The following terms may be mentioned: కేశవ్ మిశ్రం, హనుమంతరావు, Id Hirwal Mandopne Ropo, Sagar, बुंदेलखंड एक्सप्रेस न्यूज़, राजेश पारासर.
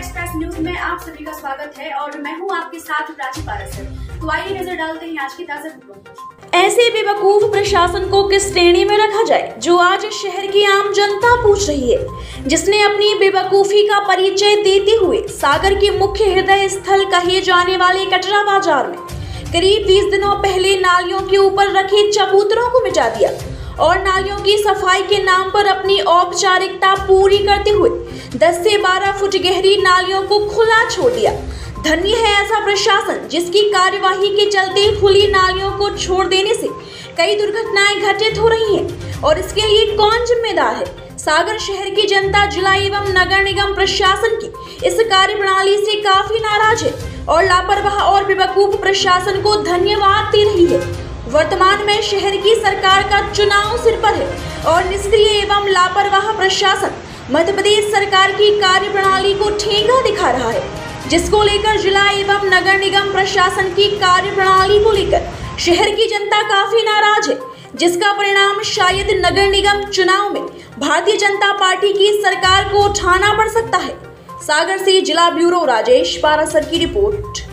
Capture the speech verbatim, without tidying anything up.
Express news में आप सभी का स्वागत है और मैं हूं आपके साथ राजेश पारासर। तो आइए नजर डालते हैं आज की ताजा खबरों। ऐसे बेवकूफ प्रशासन को किस श्रेणी में रखा जाए जो आज शहर की आम जनता पूछ रही है, जिसने अपनी बेवकूफी का परिचय देते हुए सागर के मुख्य हृदय स्थल कहे जाने वाले कटरा बाजार में करीब बीस दिनों पहले नालियों के ऊपर रखे चबूतरों को मिटा दिया और नालियों की सफाई के नाम पर अपनी औपचारिकता पूरी करते हुए दस से बारह फुट गहरी नालियों को खुला छोड़ दिया। धन्य है ऐसा प्रशासन जिसकी कार्यवाही के चलते खुली नालियों को छोड़ देने से कई दुर्घटनाएं घटित हो रही हैं और इसके लिए कौन जिम्मेदार है? सागर शहर की जनता जिला एवं नगर निगम प्रशासन की इस कार्यप्रणाली से काफी नाराज है और लापरवाह और बेवकूफ प्रशासन को धन्यवाद दे रही है। वर्तमान में शहर की सरकार का चुनाव सिर पर है और निष्क्रिय एवं लापरवाह प्रशासन मध्य प्रदेश सरकार की कार्यप्रणाली को ठेंगा दिखा रहा है, जिसको लेकर जिला एवं नगर निगम प्रशासन की कार्यप्रणाली को लेकर शहर की जनता काफी नाराज है, जिसका परिणाम शायद नगर निगम चुनाव में भारतीय जनता पार्टी की सरकार को उठाना पड़ सकता है। सागर से जिला ब्यूरो राजेश पारासर की रिपोर्ट।